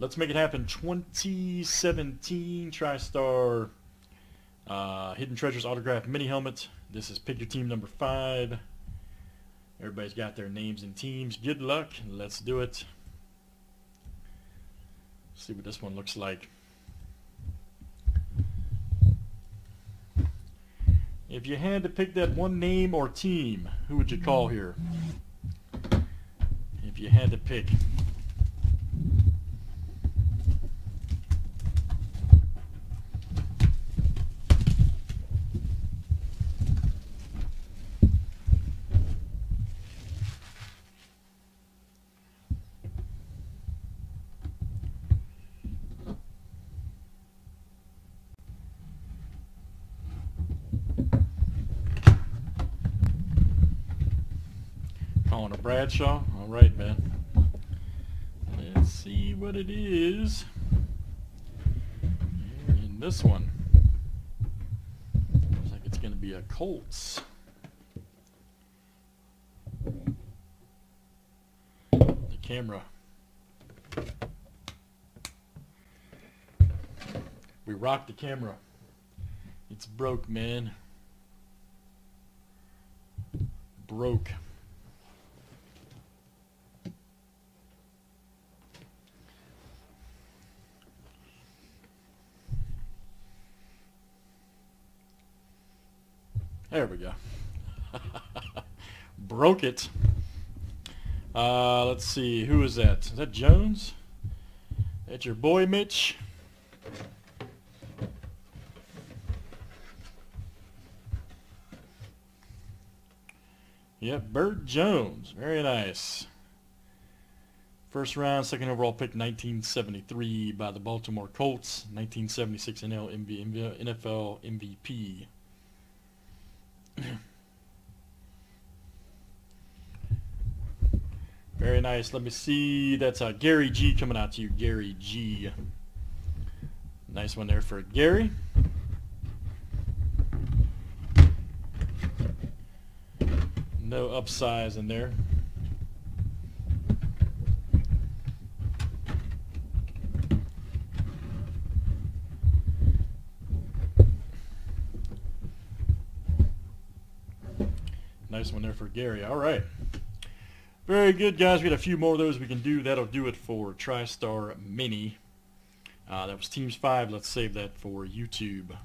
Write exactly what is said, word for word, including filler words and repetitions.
Let's make it happen. twenty seventeen TriStar uh, Hidden Treasures Autograph Mini Helmet. This is pick your team number five. Everybody's got their names and teams. Good luck. Let's do it. See what this one looks like. If you had to pick that one name or team, who would you call here? If you had to pick. Calling a Bradshaw. All right, man. Let's see what it is in this one. Looks like it's going to be a Colts. The camera. We rocked the camera. It's broke, man. Broke. There we go. Broke it. Uh, let's see. Who is that? Is that Jones? That's your boy, Mitch. Yep, Bert Jones. Very nice. First round, second overall pick, nineteen seventy-three by the Baltimore Colts. nineteen seventy-six N F L M V P. Very nice. Let me see. That's uh, Gary G coming out to you. Gary G. Nice one there for Gary. No upsize in there. Nice one there for Gary. All right. Very good, guys. We got a few more of those we can do. That'll do it for TriStar Mini. Uh, that was Teams five. Let's save that for YouTube.